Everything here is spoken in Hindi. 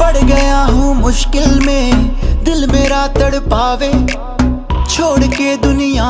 पड़ गया हूँ मुश्किल में, दिल मेरा तड़पावे छोड़ के दुनिया